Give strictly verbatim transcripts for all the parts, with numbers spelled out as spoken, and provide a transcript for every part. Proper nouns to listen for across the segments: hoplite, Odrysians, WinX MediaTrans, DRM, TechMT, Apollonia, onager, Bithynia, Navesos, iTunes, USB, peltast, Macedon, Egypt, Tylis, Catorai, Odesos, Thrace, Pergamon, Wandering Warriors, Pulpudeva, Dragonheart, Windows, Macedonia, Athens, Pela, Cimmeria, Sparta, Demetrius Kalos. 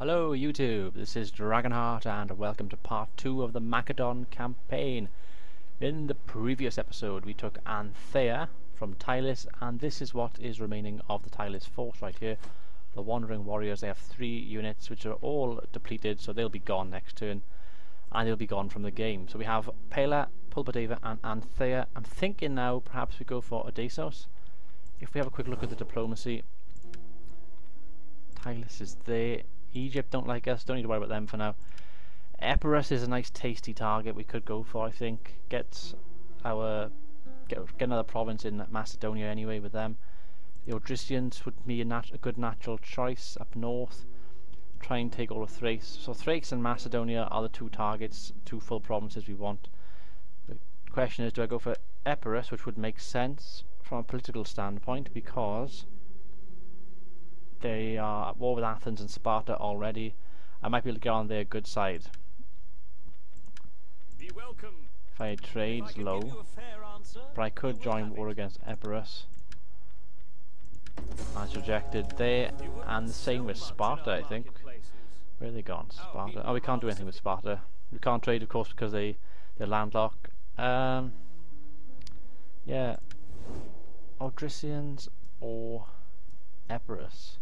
Hello YouTube, this is Dragonheart and welcome to part two of the Macedon campaign. In the previous episode we took Anthea from Tylis, and this is what is remaining of the Tylis force right here. The Wandering Warriors, they have three units which are all depleted, so they'll be gone next turn. And they'll be gone from the game. So we have Pela, Pulpudeva and Anthea. I'm thinking now perhaps we go for Odesos. If we have a quick look at the diplomacy, Tylis is there. Egypt don't like us, don't need to worry about them for now. Epirus is a nice tasty target we could go for, I think. Get our get, get another province in Macedonia anyway with them. The Odrysians would be a, nat a good natural choice up north. Try and take all of Thrace. So Thrace and Macedonia are the two targets, two full provinces we want. The question is, do I go for Epirus, which would make sense from a political standpoint because they are at war with Athens and Sparta already. I might be able to get on their good side. Be welcome. If I trade if I low, answer, but I could join war it. against Epirus. That's rejected there, and the same with Sparta, I think. Where are they gone? Sparta. Oh, we can't do anything with Sparta. We can't trade, of course, because they they're landlocked. Um. Yeah. Odrysians or Epirus.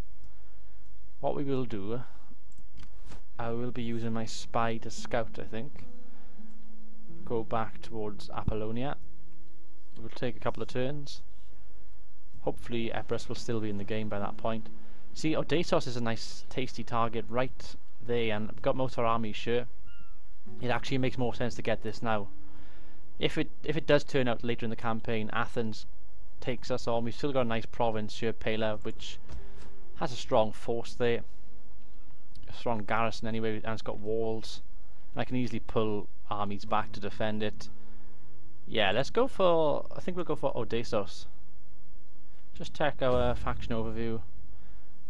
What we will do, I will be using my spy to scout, I think. Go back towards Apollonia. We'll take a couple of turns. Hopefully Epirus will still be in the game by that point. See, Odesos is a nice tasty target right there, and we've got most of our army sure. It actually makes more sense to get this now. If it if it does turn out later in the campaign Athens takes us on, we've still got a nice province here, Pela, which has a strong force there. A strong garrison anyway, and it's got walls. And I can easily pull armies back to defend it. Yeah, let's go for I think we'll go for Odesos. Just check our faction overview.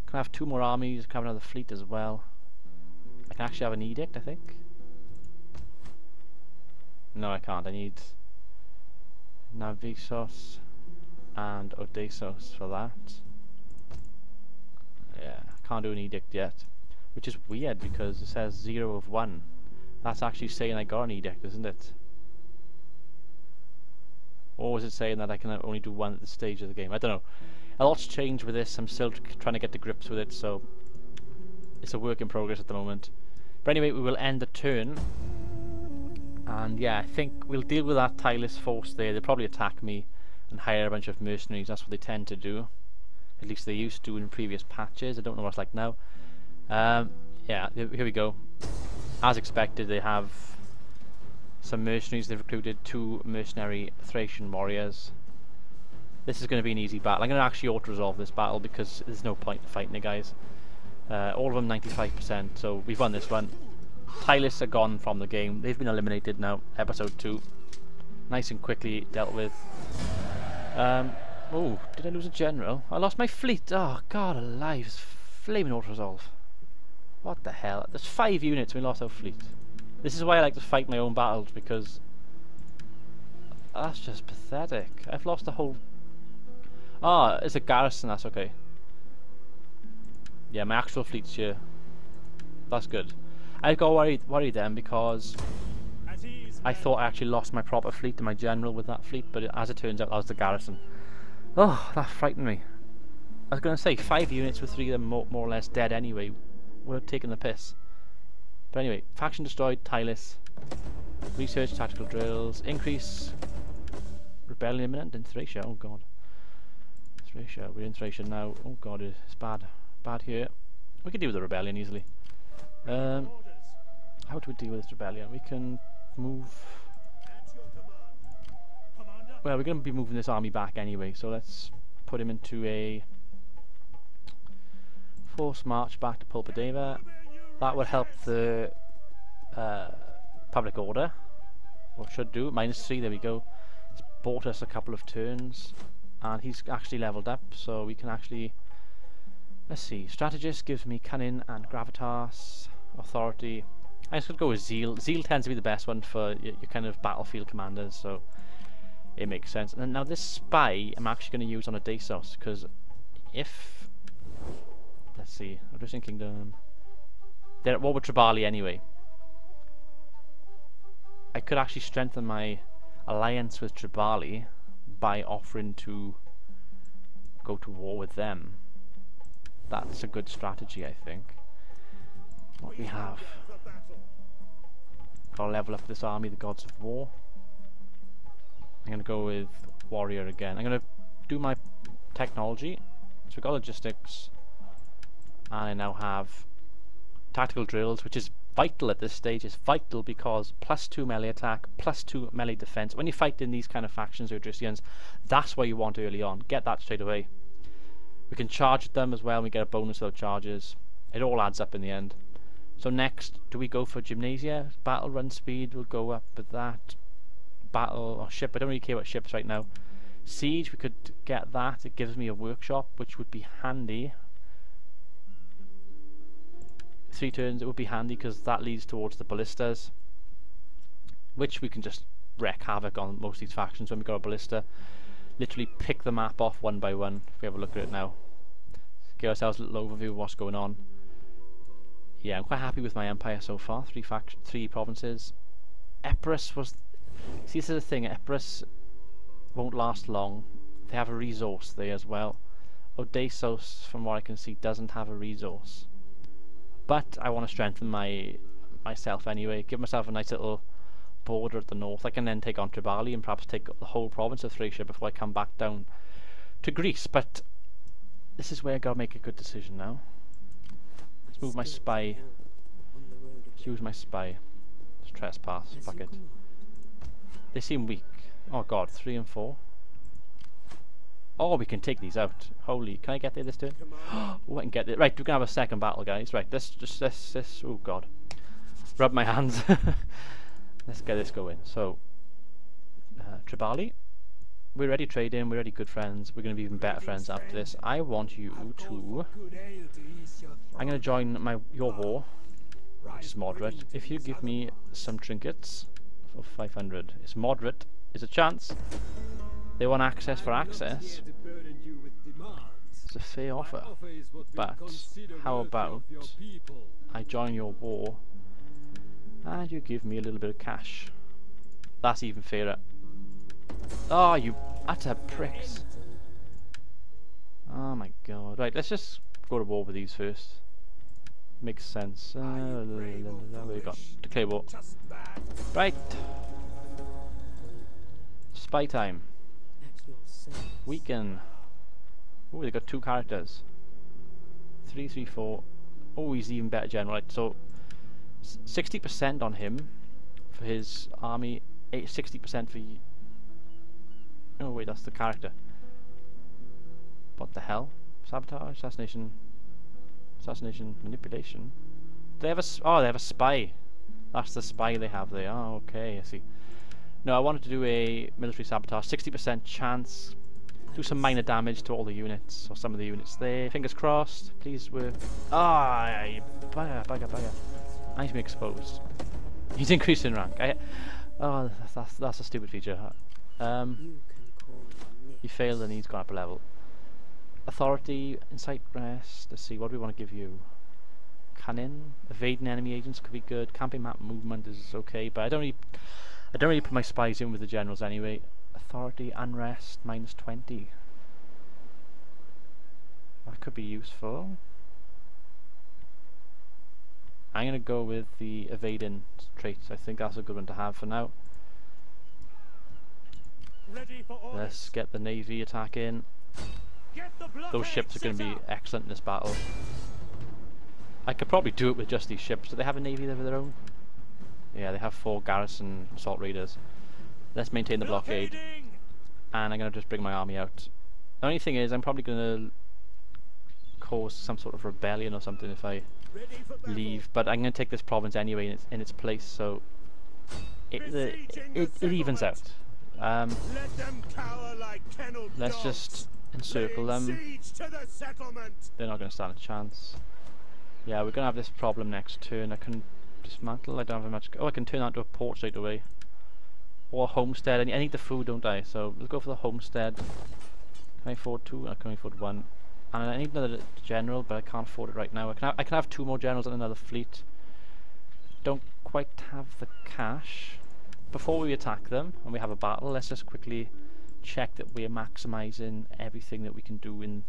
Can I have two more armies, can I have another fleet as well. I can actually have an edict, I think. No, I can't. I need Navesos and Odesos for that. Yeah, I can't do an edict yet. Which is weird because it says zero of one. That's actually saying I got an edict, isn't it? Or was it saying that I can only do one at this stage of the game? I don't know. A lot's changed with this. I'm still trying to get to grips with it, so it's a work in progress at the moment. But anyway, we will end the turn. And yeah, I think we'll deal with that Tylis force there. They'll probably attack me and hire a bunch of mercenaries. That's what they tend to do. At least they used to in previous patches. I don't know what it's like now. Um, yeah, here we go. As expected, they have some mercenaries. They've recruited two mercenary Thracian warriors. This is going to be an easy battle. I'm going to actually auto-resolve this battle because there's no point in fighting the guys. Uh, all of them ninety-five percent, so we've won this one. Tylis are gone from the game. They've been eliminated now. Episode two. Nice and quickly dealt with. Um, oh, did I lose a general? I lost my fleet. Oh, God alive. It's flaming auto-resolve. What the hell? There's five units and we lost our fleet. This is why I like to fight my own battles, because that's just pathetic. I've lost the whole... Ah, it's a garrison, that's okay. Yeah, my actual fleet's here. That's good. I got worried, worried then because I thought I actually lost my proper fleet to my general with that fleet, but it, as it turns out that was the garrison. Oh, that frightened me. I was going to say, five units with three of them more, more or less dead anyway would have taken the piss. But anyway, faction destroyed, Tylis. Research, tactical drills, increase. Rebellion imminent in Thracia, oh god. Thracia, we're in Thracia now. Oh god, it's bad. Bad here. We can deal with the rebellion easily. Um, how do we deal with this rebellion? We can move... Well, we're going to be moving this army back anyway, so let's put him into a... forced march back to Pulpudeva. That will help the uh, public order, or should do. Minus three, there we go. It's bought us a couple of turns, and he's actually leveled up, so we can actually... Let's see, strategist gives me cunning and gravitas, authority. I'm just going to go with zeal. Zeal tends to be the best one for your, your kind of battlefield commanders, so it makes sense. And now this spy I'm actually going to use on Odesos, because if... Let's see, Odrysian Kingdom... They're at war with Tribali anyway. I could actually strengthen my alliance with Tribali by offering to go to war with them. That's a good strategy, I think. What do we have? Gotta level up this army, the gods of war. I'm gonna go with warrior again. I'm gonna do my technology. So we've got logistics, and I now have tactical drills, which is vital at this stage. It's vital because plus two melee attack, plus two melee defense. When you fight in these kind of factions, Odrysians, that's what you want early on. Get that straight away. We can charge them as well, and we get a bonus of charges. It all adds up in the end. So next, do we go for Gymnasia? Battle run speed, we'll go up with that. Battle or ship, I don't really care about ships right now. Siege, we could get that. It gives me a workshop, which would be handy. Three turns, it would be handy because that leads towards the ballistas, which we can just wreak havoc on most of these factions when we got a ballista. Literally pick the map off one by one. If we have a look at it now, give ourselves a little overview of what's going on. Yeah, I'm quite happy with my empire so far. Three faction, three provinces. Epirus was. See, this is the thing. Epirus won't last long. They have a resource there as well. Odesos, from what I can see, doesn't have a resource. But I want to strengthen my myself anyway. Give myself a nice little border at the north. I can then take on Tribali and perhaps take the whole province of Thrace before I come back down to Greece. But this is where I gotta make a good decision now. Let's move my spy. Let's use my spy. Let's trespass. Fuck it. They seem weak. Oh god, three and four. Oh, we can take these out. Holy, can I get there this turn? Oh, I can get there. Right, we can have a second battle, guys. Right, this, just this, this. Oh god, rub my hands. Let's get this going. So, uh, Tribali, we're already trading. We're already good friends. We're going to be even better friends after this. I want you to. I'm going to join my your war, which is moderate. If you give me some trinkets of five hundred, it's moderate. It's a chance. They want access for access. It's a fair offer. But how about I join your war and you give me a little bit of cash? That's even fairer. Oh, you utter pricks. Oh my god. Right, let's just go to war with these first. Makes sense. Uh, what we got? Declare war. Right. Spy time. Weaken. Oh, they got two characters. Three, three, four. Oh, he's even better general. Right, so sixty percent on him for his army. Eight, sixty percent for. Y oh wait, that's the character. What the hell? Sabotage, assassination, assassination, manipulation. They have a. S oh, they have a spy. That's the spy they have there. Oh, okay, I see. No, I wanted to do a military sabotage, sixty percent chance, do some minor damage to all the units, or some of the units there. Fingers crossed, please work. Ah, oh, bugger, bugger, bugger. I need to be exposed. He's increased in rank. I, oh, that's, that's a stupid feature. Um, he failed and he's gone up a level. Authority, incite rest, let's see, what do we want to give you? Cannon, evading enemy agents could be good, camping map movement is okay, but I don't need... I don't really put my spies in with the generals anyway. Authority, unrest, minus twenty. That could be useful. I'm going to go with the evading traits. I think that's a good one to have for now. Ready for orders. Let's get the navy attack in. Those ships are going to be excellent in this battle. I could probably do it with just these ships. Do they have a navy of their own? Yeah, they have four garrison assault raiders. Let's maintain the blockade. And I'm going to just bring my army out. The only thing is, I'm probably going to cause some sort of rebellion or something if I leave. But I'm going to take this province anyway in its, in its place, so it, the, it, it evens out. Um, let's just encircle them. They're not going to stand a chance. Yeah, we're going to have this problem next turn. I couldn't dismantle. I don't have much. Oh, I can turn that to a port straight away, or a homestead. I need, I need the food, don't I? So let's go for the homestead. Can I afford two? I can afford one. And I need another general, but I can't afford it right now. I can have, I can have two more generals and another fleet. don't quite have the cash. Before we attack them and we have a battle, let's just quickly check that we're maximizing everything that we can do in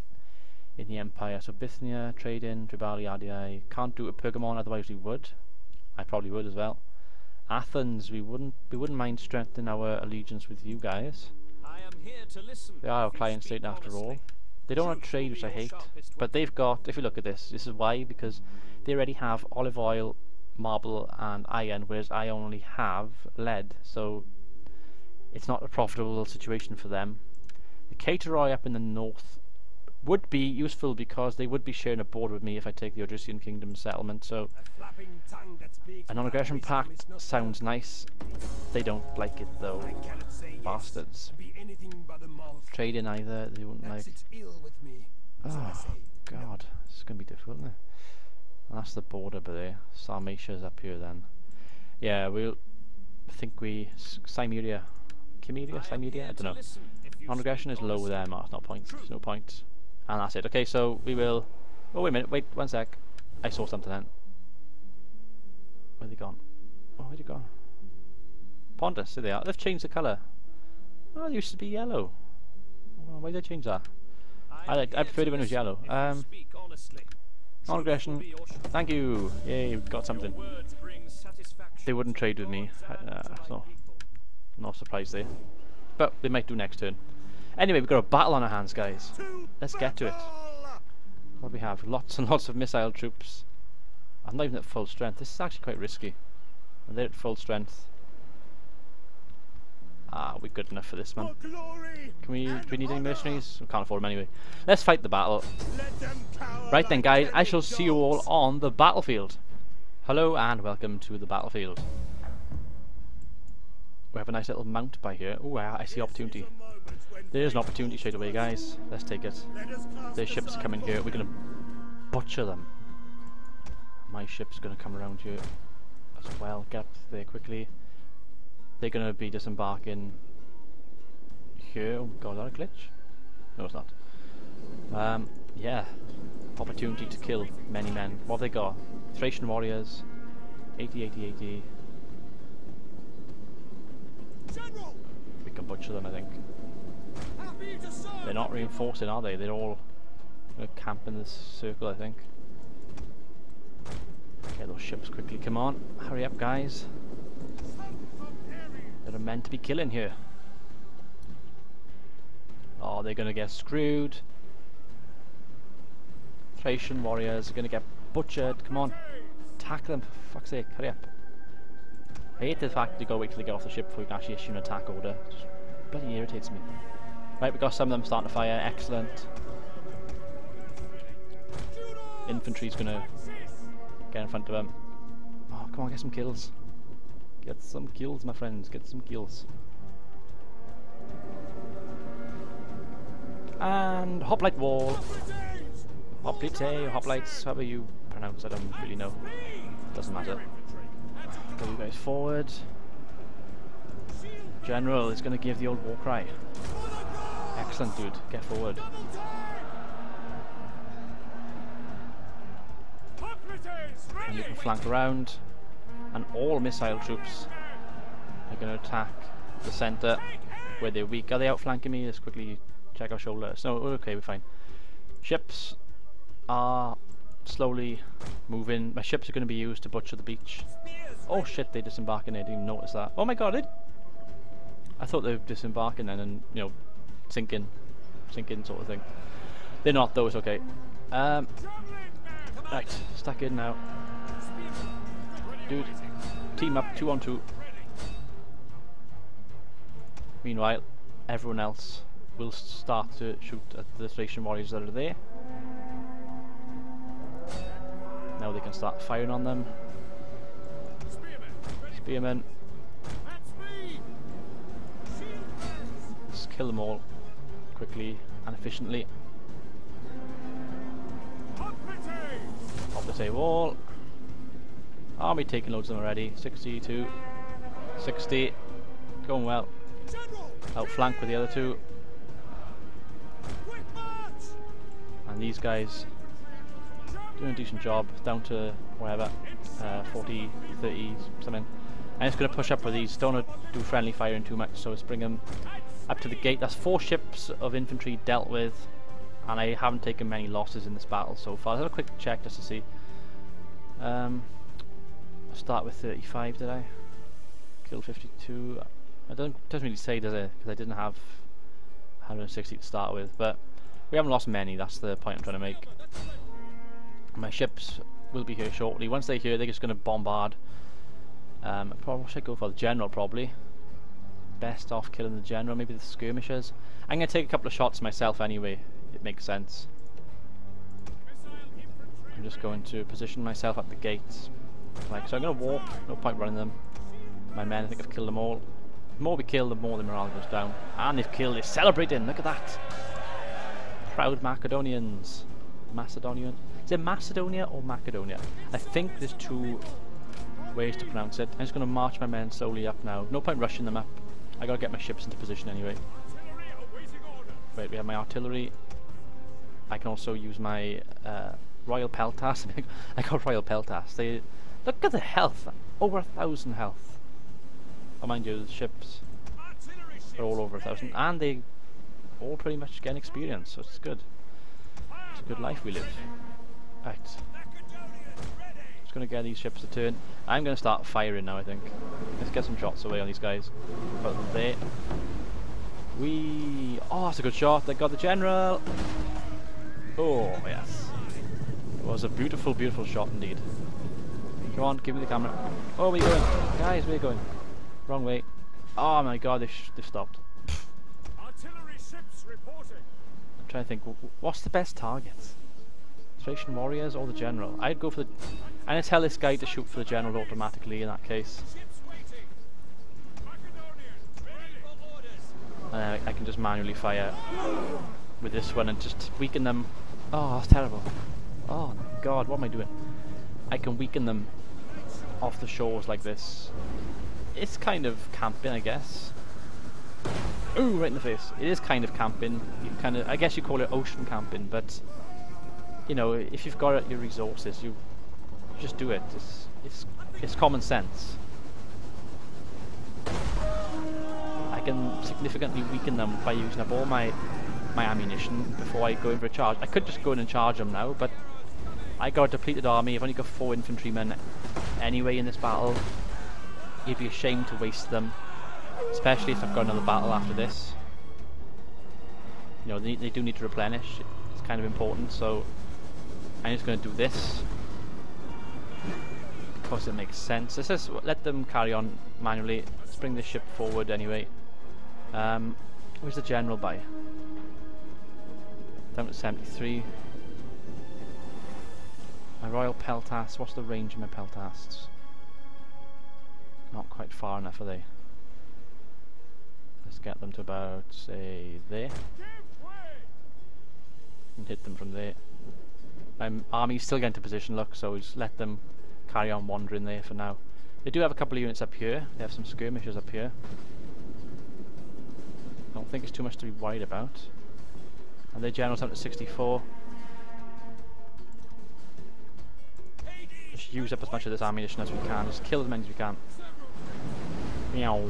in the Empire. So Bithynia, trade in, Tribali, R D I. Can't do a Pergamon, otherwise we would. I probably would as well. Athens, we wouldn't we wouldn't mind strengthening our allegiance with you guys. I am here to listen. They are our client state after all. They don't want to trade, which I hate, but they've got, if you look at this, this is why, because they already have olive oil, marble and iron, whereas I only have lead, so it's not a profitable situation for them. The Catorai up in the north would be useful because they would be sharing a border with me if I take the Odrysian Kingdom settlement, so a non-aggression pact sounds nice. They don't like it though. Bastards. Trade in either, they wouldn't like. Oh god, this is going to be difficult, isn't it? That's the border by there. Sarmatia's up here then. Yeah, we'll I think we Cimmeria. Cimmeria? Cimmeria? I don't know. Non-aggression is low there, Mark, not point. There's no point. And that's it. Okay, so we will... Oh, wait a minute. Wait, one sec. I saw something then. Where'd they gone? Oh, where'd they gone? Pontus, there they are. They've changed the colour. Oh, it used to be yellow. Oh, why did they change that? I like. I preferred it when it was yellow. Um, Non-aggression. Thank you. Yay, we've got something. They wouldn't trade with me. Uh, so, no surprise there. But they might do next turn. Anyway, we've got a battle on our hands, guys. Let's get to it. What do we have? Lots and lots of missile troops. I'm not even at full strength. This is actually quite risky. And they're at full strength. Ah, we're good enough for this, man. Can we, do we need any mercenaries? We can't afford them anyway. Let's fight the battle. Right then, guys, I shall see you all on the battlefield. Hello and welcome to the battlefield. We have a nice little mount by here. Oh, I, I see opportunity. There's an opportunity straight away, guys. Let's take it. Their ships coming here. We're going to butcher them. My ship's going to come around here as well. Get up there quickly. They're going to be disembarking here. Oh god, is that a glitch? No, it's not. Um, yeah. Opportunity to kill many men. What have they got? Thracian warriors. eighty, eighty, eighty. We can butcher them, I think. They're not reinforcing, are they? They're all going to camp in this circle, I think. Get those ships quickly. Come on. Hurry up, guys. There are men to be killing here. Oh, they're going to get screwed. Thracian warriors are going to get butchered. Come on. Attack them, for fuck's sake. Hurry up. I hate the fact that you gotta wait till they get off the ship before you can actually issue an attack order. It just bloody irritates me. Right, we got some of them starting to fire. Excellent. Infantry's gonna get in front of them. Oh, come on, get some kills. Get some kills, my friends. Get some kills. And hoplite wall. Hoplite, hoplites, however you pronounce it, I don't really know. Doesn't matter. Go you guys forward. General is going to give the old war cry. Excellent, dude. Get forward. And you can flank around. And all missile troops are going to attack the centre where they're weak. Are they outflanking me? Let's quickly check our shoulders. No, okay, we're fine. Ships are slowly moving. My ships are going to be used to butcher the beach. Oh shit, they're disembarking. I didn't even notice that. Oh my god, it... I thought they were disembarking then and, you know, sinking. Sinking sort of thing. They're not though, it's okay. Um, right, stack in now. Dude, team up, two on two. Meanwhile, everyone else will start to shoot at the Thracian warriors that are there. Now they can start firing on them. Spearmen. Let's kill them all quickly and efficiently. Up the same wall. Army taking loads of them already. sixty-two, sixty. Going well. Outflank with the other two. And these guys doing a decent job, down to whatever, uh, forty, thirty, something. And it's going to push up with these. Don't want to do friendly firing too much, so let's bring them up to the gate. That's four ships of infantry dealt with, and I haven't taken many losses in this battle so far. Let's have a quick check just to see. Um, I start with thirty-five, did I? Killed fifty-two. I don't, it doesn't really say, does it? Because I didn't have one hundred sixty to start with, but we haven't lost many. That's the point I'm trying to make. My ships will be here shortly. Once they're here, they're just going to bombard. Um, I probably should go for the general, probably. Best off killing the general, maybe the skirmishers. I'm going to take a couple of shots myself anyway, it makes sense. I'm just going to position myself at the gates. Like, so I'm going to walk, no point running them. My men, I think I've killed them all. The more we kill, the more the morale goes down. And they've killed, they're celebrating, look at that! Proud Macedonians. Macedonian. Is it Macedonia or Macedonia? I think there's two ways to pronounce it. I'm just going to march my men slowly up now. No point rushing them up. I gotta get my ships into position anyway. Wait, we have my artillery. I can also use my uh, Royal Peltas. I got Royal Peltas. They look at the health. Over a thousand health. Oh, mind you, the ships are all over a thousand, and they all pretty much gain experience, so it's good. It's a good life we live. Right. Just gonna get these ships to turn. I'm gonna start firing now, I think. Let's get some shots away on these guys. But they we oh, that's a good shot. They got the general. Oh yes, it was a beautiful, beautiful shot indeed. Come on, give me the camera. Oh, where are you going, guys? Where are you going? Wrong way. Oh my God, they sh they stopped. Artillery ships reporting. I'm trying to think. What's the best targets? Thracian warriors or the general? I'd go for the. I'm going to tell this guy to shoot for the general automatically in that case. Uh, I can just manually fire with this one and just weaken them. Oh, that's terrible. Oh God, what am I doing? I can weaken them off the shores like this. It's kind of camping, I guess. Ooh, right in the face. It is kind of camping. You kind of, I guess you call it ocean camping, but you know, if you've got your resources, you just do it. It's it's it's common sense. I can significantly weaken them by using up all my my ammunition before I go in for a charge. I could just go in and charge them now, but I got a depleted army. I've only got four infantrymen anyway in this battle. You'd be ashamed to waste them, especially if I've got another battle after this. You know, they, they do need to replenish. It's kind of important, so I'm just going to do this. Because it makes sense. Let's just let them carry on manually. Let's bring this ship forward anyway. Um, where's the general by? Down to seventy-three. My Royal Peltas. What's the range of my Peltas? Not quite far enough, are they? Let's get them to about, say, there. And hit them from there. My army's still getting to position, look, so just let them carry on wandering there for now. They do have a couple of units up here. They have some skirmishers up here. I don't think it's too much to be worried about. And their general's up to sixty-four. Just use up as much of this ammunition as we can. Just kill as many as we can. Meow.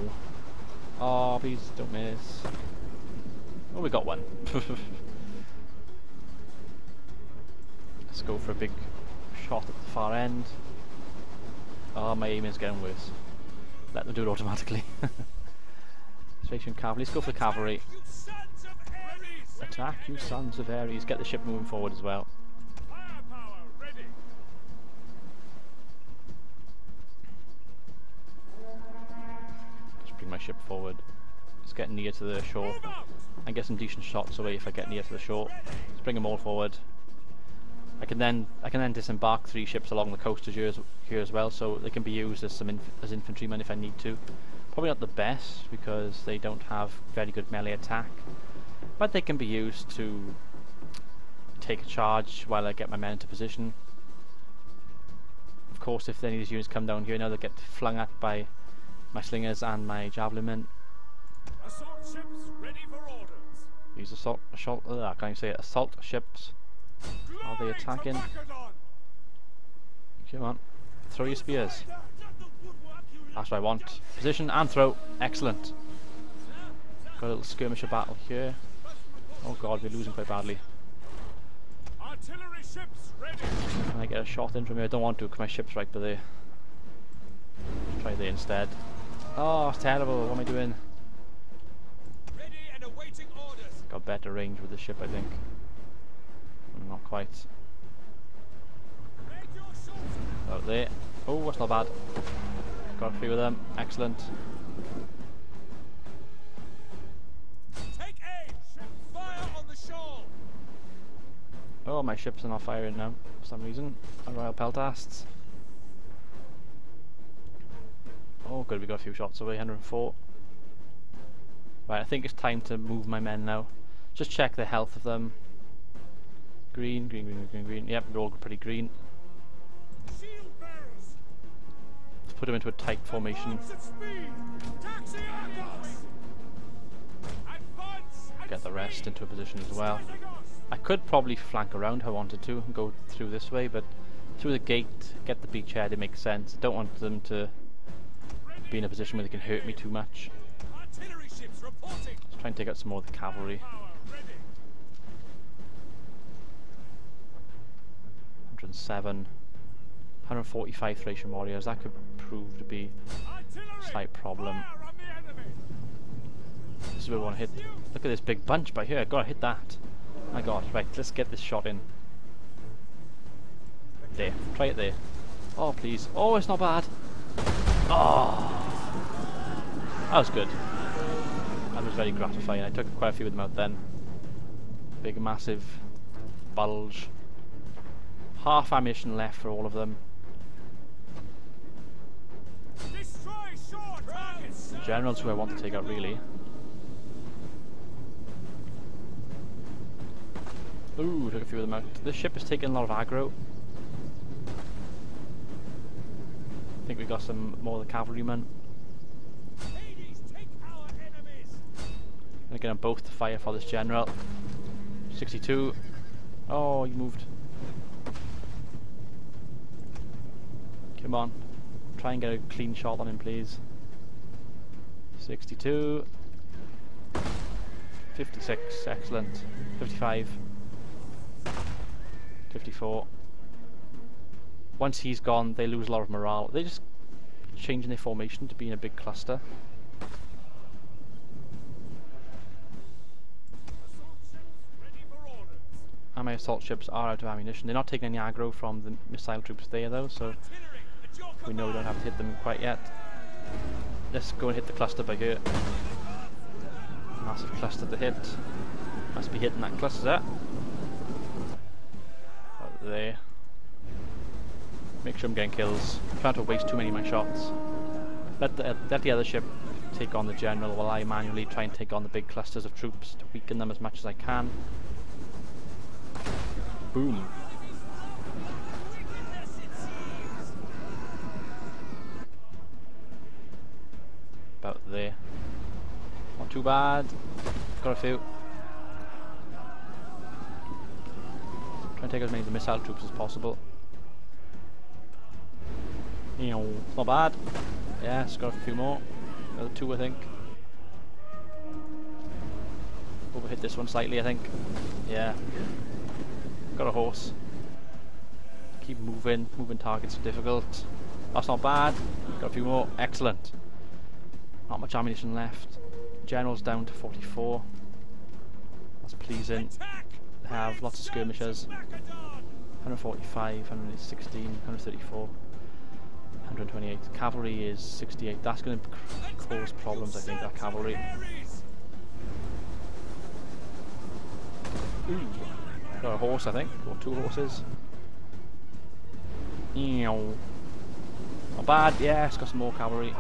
Oh, please don't miss. Oh, we got one. Let's go for a big shot at the far end. Oh, my aim is getting worse. Let them do it automatically. Station cavalry. Let's go for the cavalry. Attack, you sons of Ares. Get the ship moving forward as well. Just bring my ship forward. Let's get near to the shore. And get some decent shots away if I get near to the shore. Let's bring them all forward. I can then I can then disembark three ships along the coast here as, here as well, so they can be used as some inf as infantrymen if I need to. Probably not the best because they don't have very good melee attack, but they can be used to take a charge while I get my men into position. Of course, if any of these units come down here now, they get flung at by my slingers and my javelin men. Assault ships ready for orders. These assault assault. Uh, can I say it? Assault ships. Are they attacking? Come on. Throw your spears. That's what I want. Position and throw. Excellent. Got a little skirmisher battle here. Oh god, we're losing quite badly. Artillery ships ready. Can I get a shot in from here? I don't want to because my ship's right by there. Let's try there instead. Oh, it's terrible. What am I doing? Ready and awaiting orders. Got better range with the ship, I think. Not quite. Out there. Oh, that's not bad. Got a few of them. Excellent. Oh, my ships are not firing now for some reason. Our royal peltasts. Oh, good, we got a few shots away. one hundred and four. Right, I think it's time to move my men now. Just check the health of them. Green, green, green, green, green. Yep, they're all pretty green. Let's put them into a tight formation. Get the rest into a position as well. I could probably flank around if I wanted to and go through this way, but through the gate, get the beachhead, it makes sense. I don't want them to be in a position where they can hurt me too much. Let's try and take out some more of the cavalry. one hundred and seven. one hundred and forty-five Thracian warriors, that could prove to be a slight problem. This is where we want to hit. Look at this big bunch by here, I've got to hit that. My god, right, let's get this shot in. There, try it there. Oh, please. Oh, it's not bad. Oh! That was good. That was very gratifying. I took quite a few of them out then. Big, massive bulge. Half ammunition left for all of them. The generals who I want to take out, really. Ooh, took a few of them out. This ship is taking a lot of aggro. I think we got some more of the cavalrymen. I'm getting both to fire for this general. sixty-two. Oh, you moved. Come on. Try and get a clean shot on him, please. sixty-two. fifty-six. Excellent. fifty-five. fifty-four. Once he's gone, they lose a lot of morale. They're just changing their formation to be in a big cluster. And my assault ships are out of ammunition. They're not taking any aggro from the missile troops there, though, so we know we don't have to hit them quite yet. Let's go and hit the cluster by here. Massive cluster to hit. Must be hitting that cluster. There. Make sure I'm getting kills. Try not to waste too many of my shots. Let the, uh, let the other ship take on the general while I manually try and take on the big clusters of troops to weaken them as much as I can. Boom. About there. Not too bad. Got a few. Try and take as many of the missile troops as possible. You know, not bad. Yeah, it's got a few more. Another two, I think. Overhit this one slightly, I think. Yeah. Got a horse. Keep moving. Moving targets are difficult. That's not bad. Got a few more. Excellent. Not much ammunition left. General's down to forty-four. That's pleasing. Attack! Have lots of skirmishers. one hundred forty-five, one hundred sixteen, one hundred thirty-four, one hundred twenty-eight. Cavalry is sixty-eight. That's going to cause problems, I think, that cavalry. Ooh, got a horse, I think, or two horses. Not bad. Yeah, it's got some more cavalry.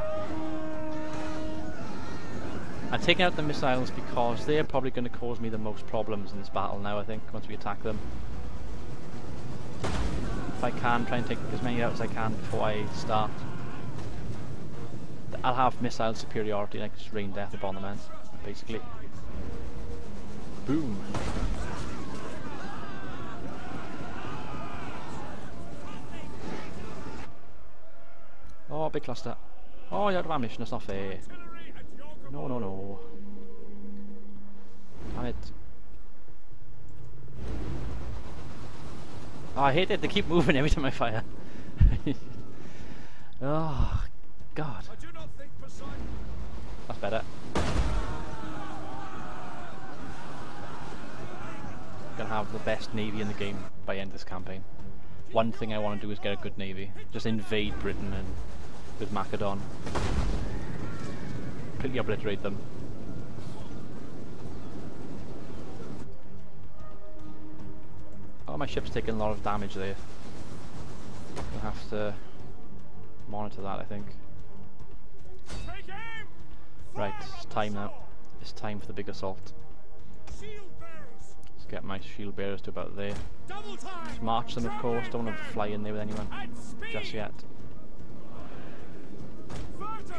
I'm taking out the missiles because they're probably going to cause me the most problems in this battle now, I think, once we attack them. If I can, try and take as many out as I can before I start. I'll have missile superiority and I can just rain death upon the men, basically. Boom! Oh, big cluster. Oh, you don't have ammunition, that's not fair. No, no, no. Damn it. Oh, I hate it, they keep moving every time I fire. Oh, God. That's better. Gonna have the best navy in the game by end of this campaign. One thing I want to do is get a good navy. Just invade Britain and with Macedon. Completely obliterate them. Oh, my ship's taking a lot of damage there. Gonna have to monitor that, I think. Right, it's time now. It's time for the big assault. Let's get my shield bearers to about there. Let's march them, of course. Don't want to fly in there with anyone just yet.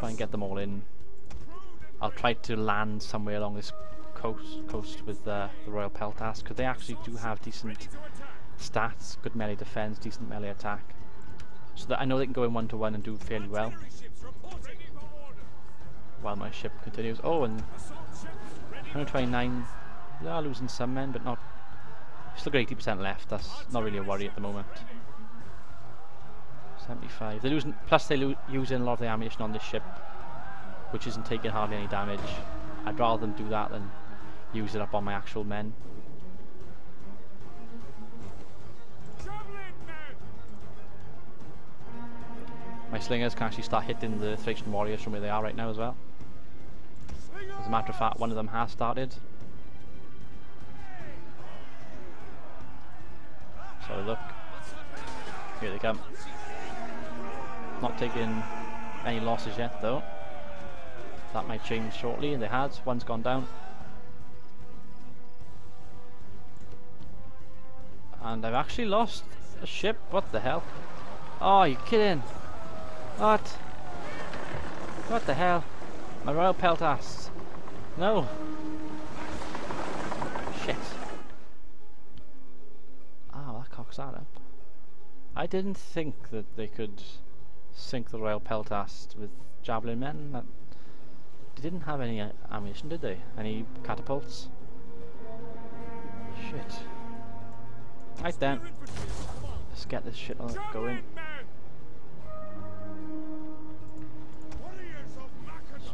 Try and get them all in. I'll try to land somewhere along this coast coast with uh, the Royal Peltas, because they actually do have decent stats, good melee defense, decent melee attack. So that I know they can go in one-to-one and do fairly well. While my ship continues. Oh, and one twenty-nine. They are losing some men, but not. Still got eighty percent left. That's not really a worry at the moment. seventy-five. They're losing. Plus, they're lo using a lot of the ammunition on this ship, which isn't taking hardly any damage. I'd rather them do that than use it up on my actual men. My slingers can actually start hitting the Thracian warriors from where they are right now as well. As a matter of fact, one of them has started. So look, here they come. Not taking any losses yet though. That might change shortly, and they had. One's gone down. And I've actually lost a ship, what the hell? Oh, you're kidding! What? What the hell? My Royal Peltas. No. Shit. Ah, that cocks that up. I didn't think that they could sink the Royal Peltas with javelin men. That they didn't have any uh, ammunition, did they? Any catapults? Shit. Right then. Let's get this shit going.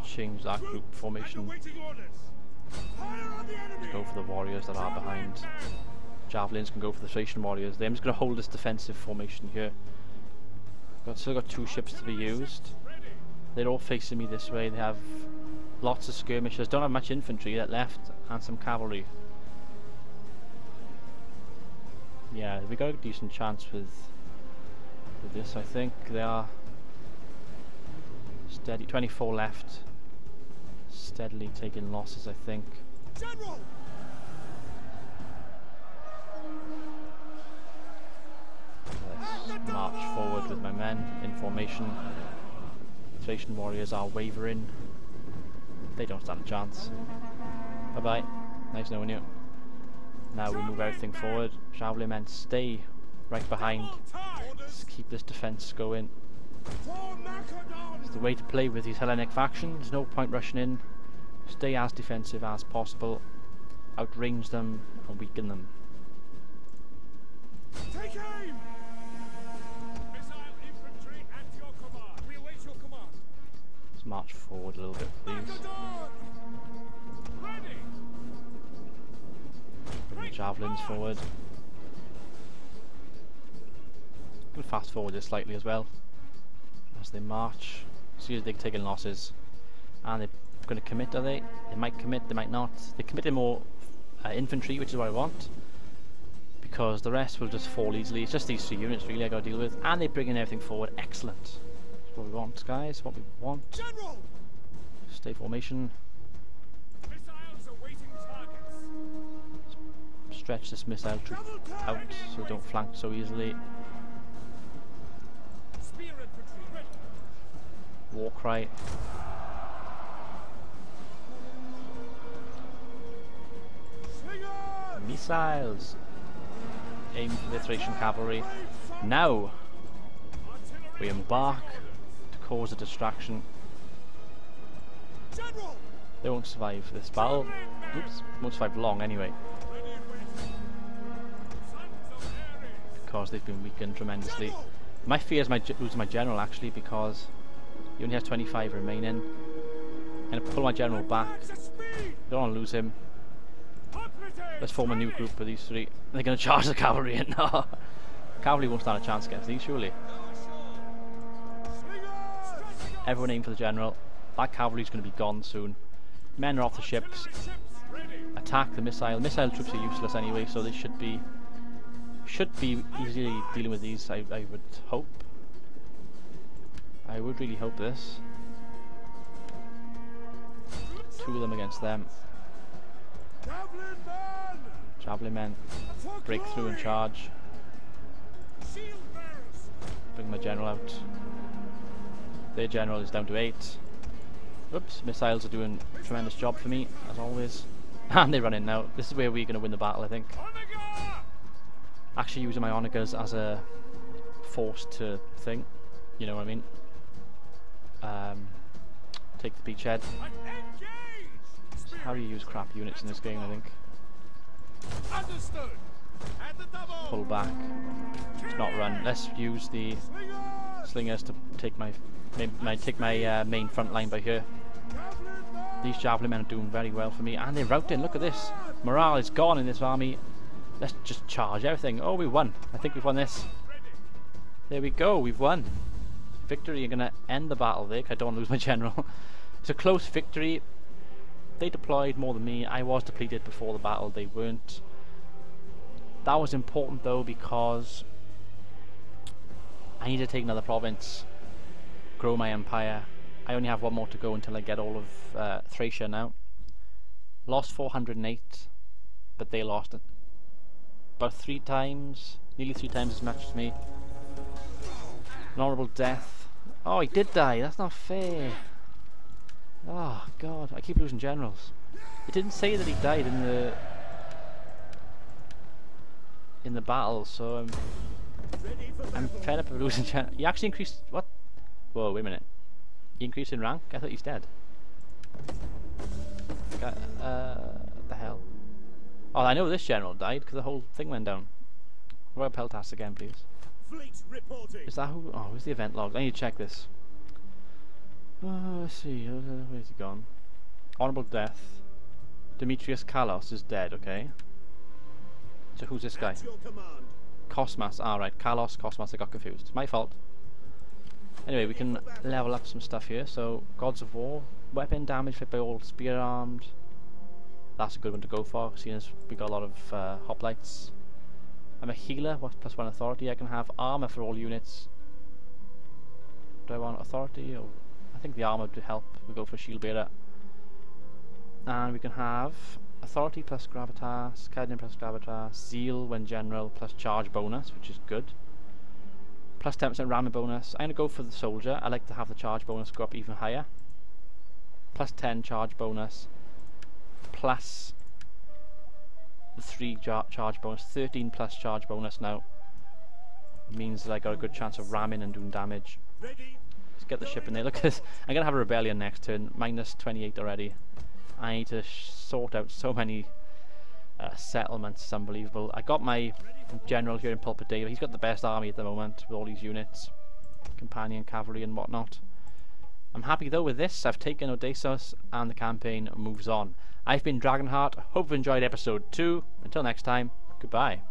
Change that group formation. Let's go for the warriors that are behind. Javelins can go for the Thracian warriors. They're just going to hold this defensive formation here. I've still got two ships to be used. They're all facing me this way. They have lots of skirmishers. Don't have much infantry yet left, and some cavalry. Yeah, we got a decent chance with with this. I think they are steady. twenty-four left. Steadily taking losses, I think. General! Let's march forward with my men in formation. Thracian warriors are wavering. They don't stand a chance. Bye bye. Nice knowing you. Now we move everything forward. Javelin men, stay right behind. Let's keep this defense going. It's the way to play with these Hellenic factions. There's no point rushing in. Stay as defensive as possible. Outrange them and weaken them. Take aim! Missile infantry at your command. We await your command. Let's march forward a little bit, please. Bring the javelins forward. I'm going to fast forward this slightly as well. As they march, see as they're taking losses, and they're going to commit. Are they? They might commit. They might not. They committed more uh, infantry, which is what I want, because the rest will just fall easily. It's just these two units really I got to deal with, and they're bringing everything forward. Excellent. That's what we want, guys. What we want. General! Stay formation. Missiles awaiting targets. Stretch this missile troop out so we don't flank so easily. War cry. Missiles! Aim for the Thracian cavalry. Now we embark to cause a distraction. General! They won't survive this battle. Oops, won't survive long anyway. Because they've been weakened tremendously. My fear is my losing my general actually, because he only has twenty-five remaining. I'm going to pull my general back. I don't want to lose him. Let's form a new group of these three. They're going to charge the cavalry in. No. Cavalry won't stand a chance against these, surely. Everyone aim for the general. That cavalry's going to be gone soon. Men are off the ships. Attack the missile. Missile troops are useless anyway, so they should be should be easily dealing with these, I, I would hope. I would really hope this. Two of them against them. Javelin men. Break through and charge. Bring my general out. Their general is down to eight. Oops, missiles are doing a tremendous job for me, as always. And they run in now. This is where we're going to win the battle, I think. Actually using my onagas as a force to thing. You know what I mean? Um, take the beachhead. How do you use crap units in this game, I think? Understood. At the double. Pull back. Let's not run. Let's use the slingers to take my my take my uh, main front line by here. These javelin men are doing very well for me, and they're routing. Look at this. Morale is gone in this army. Let's just charge everything. Oh, we won. I think we've won this. There we go. We've won. Victory. You're gonna end the battle there. 'Cause I don't want to lose my general. It's a close victory. They deployed more than me. I was depleted before the battle. They weren't. That was important though, because I need to take another province, grow my empire. I only have one more to go until I get all of uh, Thracia now. Lost four hundred and eight, but they lost it about three times, nearly three times as much as me. An honourable death. Oh, he did die. That's not fair. Oh god, I keep losing generals. It didn't say that he died in the in the battle, so I'm I'm fed up of losing generals. He actually increased, what? Whoa, wait a minute. He increased in rank? I thought he's dead. Uh, what the hell? Oh, I know this general died because the whole thing went down. What about Peltas again, please? Is that who? Oh, where's the event log? I need to check this. Uh, let's see, where's he gone? Honourable death. Demetrius Kalos is dead, okay. So who's this guy? Cosmas, alright, ah, Kalos, Cosmas, I got confused. It's my fault. Anyway, we can level up some stuff here. So, Gods of War. Weapon damage fit by all spear armed. That's a good one to go for, seeing as we got a lot of uh, hoplites. I'm a healer, what's plus one authority? I can have armour for all units. Do I want authority or... I think the armour would help. We go for shield bearer. And we can have authority plus gravitas, cardinal plus gravitas, zeal when general, plus charge bonus, which is good. Plus ten percent ramming bonus. I'm going to go for the soldier. I like to have the charge bonus go up even higher. Plus ten charge bonus, plus the three charge bonus. thirteen plus charge bonus now. Means that I got a good chance of ramming and doing damage. Ready. Get the ship in there. Look at this. I'm going to have a rebellion next turn. Minus twenty-eight already. I need to sort out so many uh, settlements. It's unbelievable. I got my general here in Pulpudeva. He's got the best army at the moment with all these units. Companion, cavalry and whatnot. I'm happy though with this. I've taken Odesos and the campaign moves on. I've been Dragonheart. Hope you've enjoyed episode two. Until next time, goodbye.